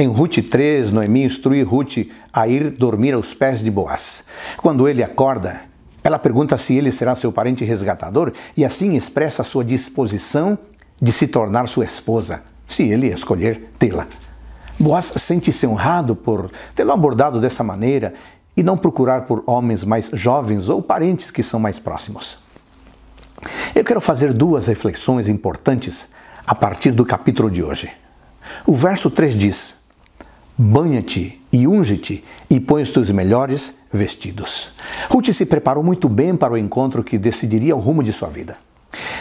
Em Rute 3, Noemi instrui Rute a ir dormir aos pés de Boaz. Quando ele acorda, ela pergunta se ele será seu parente resgatador e assim expressa sua disposição de se tornar sua esposa, se ele escolher tê-la. Boaz sente-se honrado por tê-lo abordado dessa maneira e não procurar por homens mais jovens ou parentes que são mais próximos. Eu quero fazer duas reflexões importantes a partir do capítulo de hoje. O verso 3 diz: banha-te e unge-te e põe os teus melhores vestidos. Rute se preparou muito bem para o encontro que decidiria o rumo de sua vida.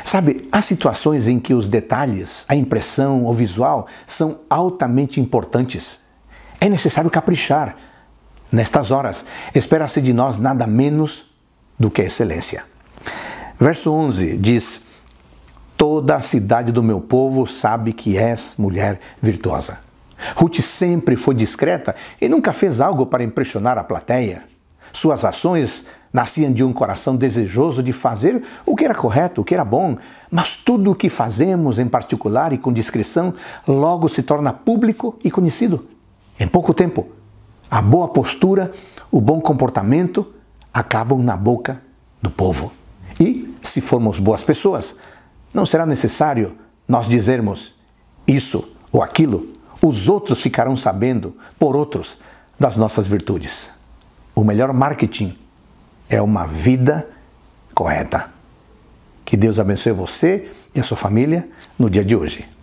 Sabe, há situações em que os detalhes, a impressão, o visual são altamente importantes. É necessário caprichar. Nestas horas, espera-se de nós nada menos do que a excelência. Verso 11 diz: toda a cidade do meu povo sabe que és mulher virtuosa. Rute sempre foi discreta e nunca fez algo para impressionar a plateia. Suas ações nasciam de um coração desejoso de fazer o que era correto, o que era bom, mas tudo o que fazemos em particular e com discrição logo se torna público e conhecido. Em pouco tempo, a boa postura, o bom comportamento acabam na boca do povo. E, se formos boas pessoas, não será necessário nós dizermos isso ou aquilo. Os outros ficarão sabendo, por outros, das nossas virtudes. O melhor marketing é uma vida correta. Que Deus abençoe você e a sua família no dia de hoje.